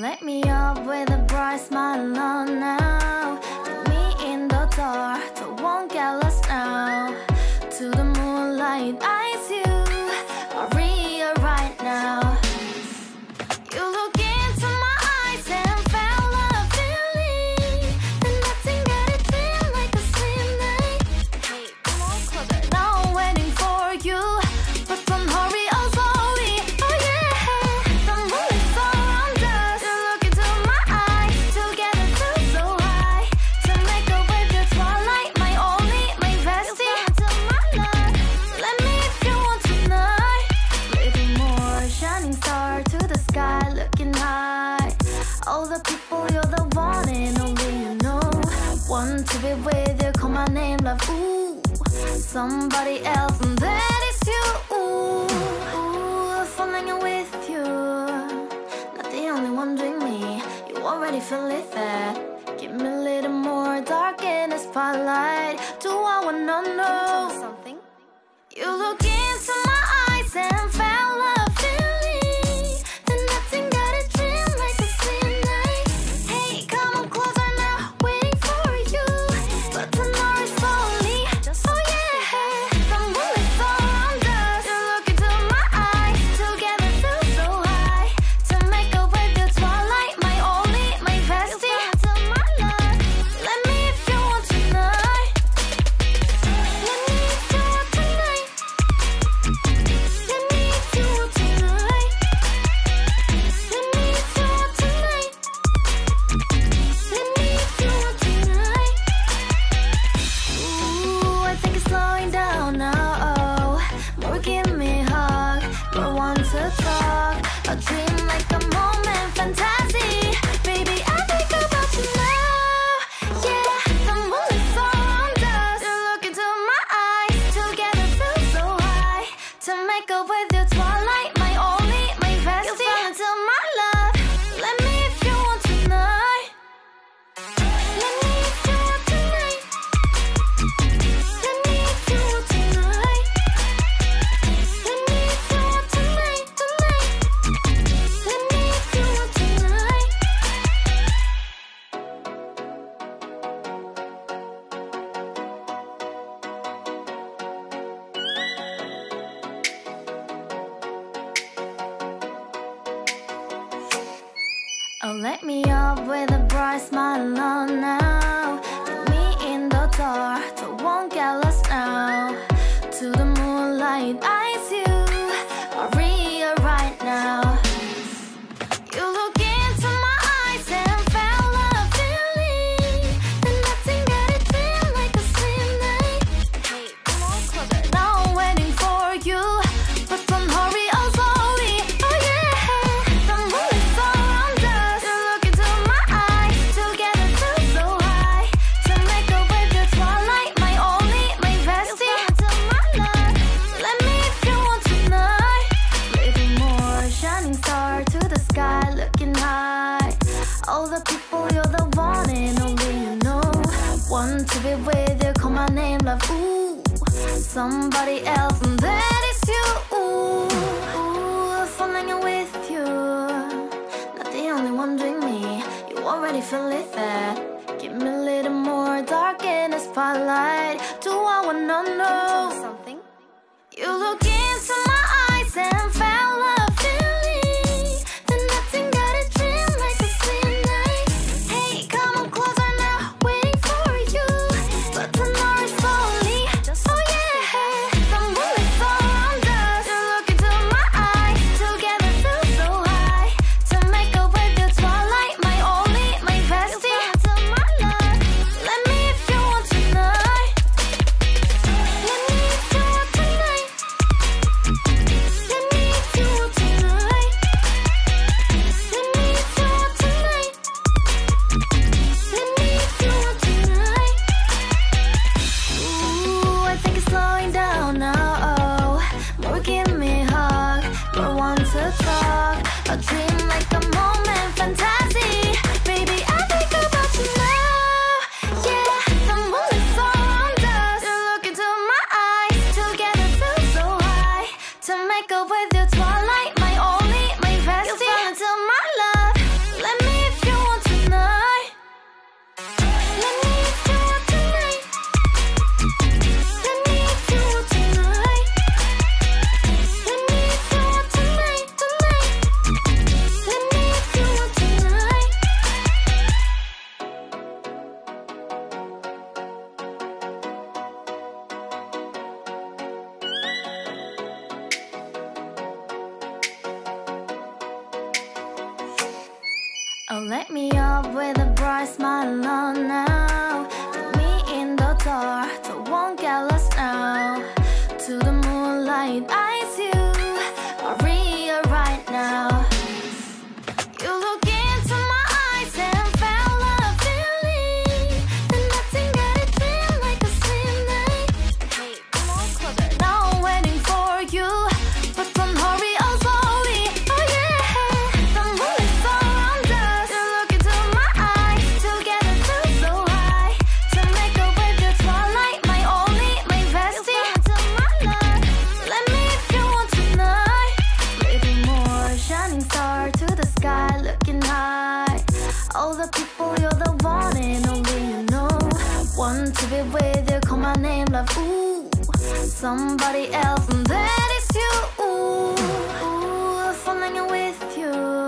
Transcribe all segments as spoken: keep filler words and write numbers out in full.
let me up with a bright smile on now. Put me in the dark, I won't get lost now. To the moonlight, eyes you are real right now. Ooh, somebody else, and that is you. Ooh, ooh, falling in with you. Not the only one doing me. You already feel it there. Give me a little more dark in the spotlight. Do I wanna know something? You look into my eyes and fell in love with me. Then nothing got a dream like the same night. Hey, come on closer now, waiting for you. But tomorrow is fall. Let me up with a bright smile on now. Put me in the dark, I won't get lost now. To the moonlight, eyes you are real right now. Ooh, somebody else, and that is you. Ooh, ooh, falling in with you. Not the only one doing me. You already feel it there. Give me a little more dark in the spotlight. Do I wanna know something? You look into my eyes and fell in love with me. Then nothing got a dream like the same night. Hey, come on closer now, waiting for you. But tonight. Go with your twilight, my only, my best. You'll fall into my love. Let Light me up with a bright smile on now. Put me in the dark, so won't get lost now. To the moonlight, eyes you are real right now. You look into my eyes and felt a feeling that nothing got it feel like a slim night. Wait, come on, closer. Now I'm waiting for you, but don't hurry, oh sorry. Oh yeah, the moon is around us. You look into my eyes, together feel so high. To make a wave, your twilight, my only, my bestie. You're part of my life. Let me if you want tonight. Little more shining star to the sky. Looking high, all the people, you're the one and only, you know. Want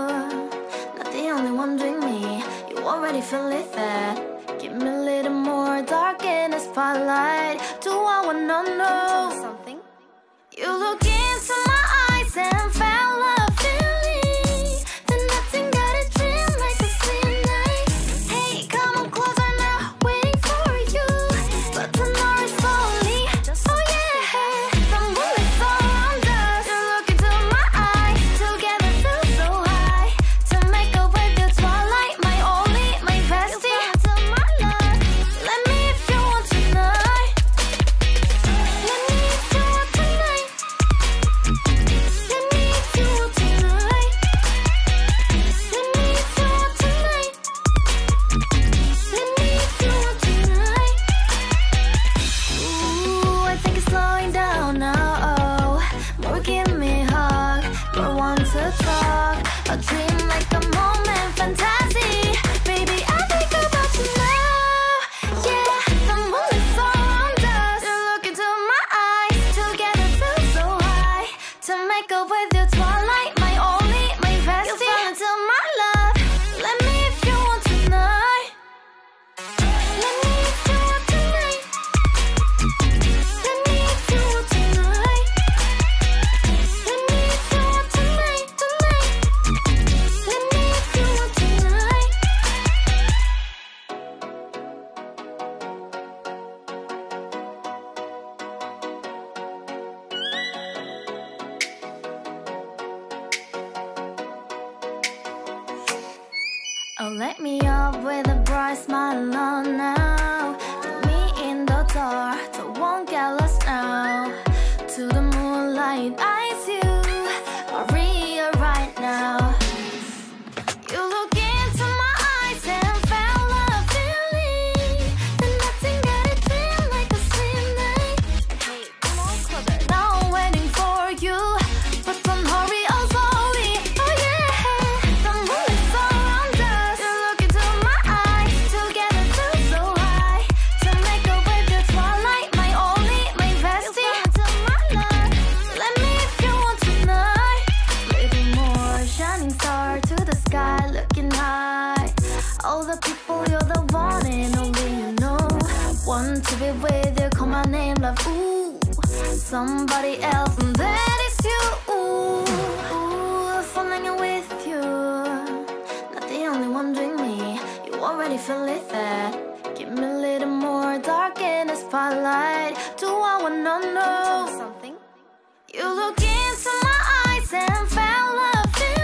to be with you, call my name like ooh, somebody else, and that is you. Ooh, ooh, falling with you, not the only one doing me. You already feel it that. Give me a little more dark in the spotlight. Do I wanna know something? You look into my eyes and fell in love. Oh, light me up with a bright smile on now. Put me in the dark, so won't get lost now. To the moonlight, eyes you are real right now. You look into my eyes and felt a feeling that nothing got it feel like a slim night. Wait, come on, closer. Now I'm waiting for you, but don't hurry, oh sorry. Oh yeah, the moon is around us. You look into my eyes, together feel so high. To make a wave, your twilight, my only, my bestie. You're part of my life. Let me if you want tonight. Little more shining star to the sky. Looking high, all the people, you're the one and only, you know. Want to be with you, call my name like ooh, somebody else, and that is you. Ooh, ooh, falling with you, not the only one doing me. You already feel it that. Give me a little more dark in the spotlight. Do I wanna know something? You look into my eyes and fell in love. Let me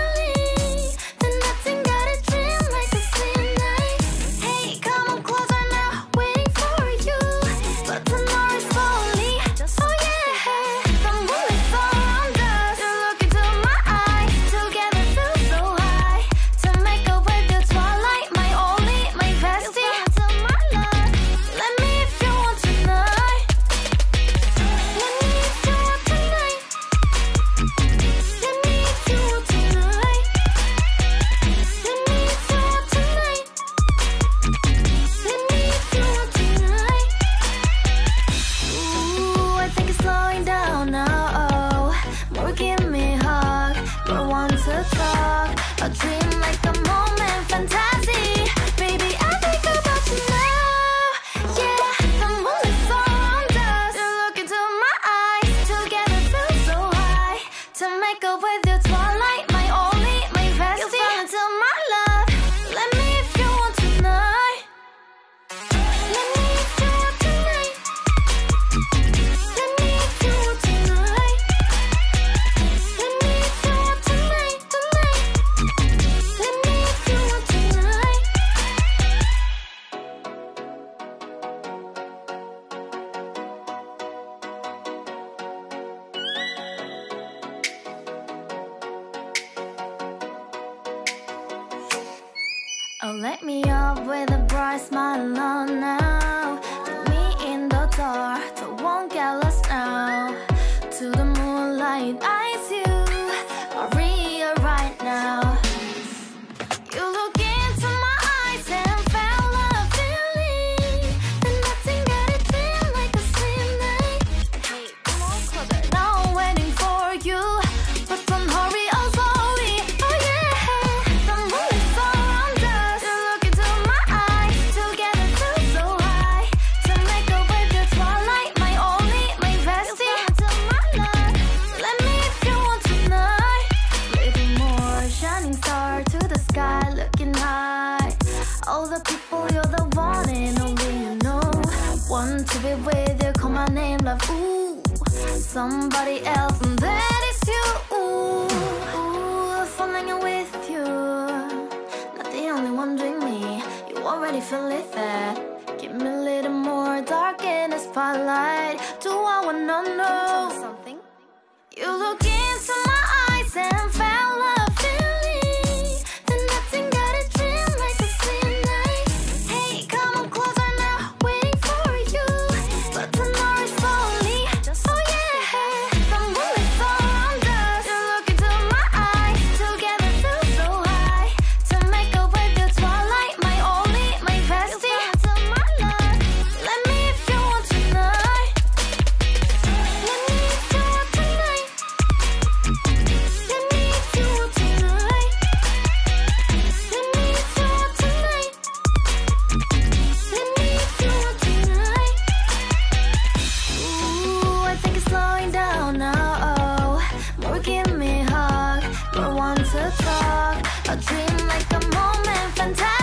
let me up with a bright smile on now. Take me in the dark, I won't get lost now. To the moonlight, I see you are real right now. Ooh, somebody else, and that is you. Ooh, ooh, falling in with you. Not the only one doing me. You already feel it there. Give me a little more dark in the spotlight. Do I wanna know something? You look into my eyes and fell in love with me. Then nothing got a dream like a dream night. Hey, come on closer now, waiting for you. But tonight. Give me a hug, we want to talk. A dream like a moment, fantastic.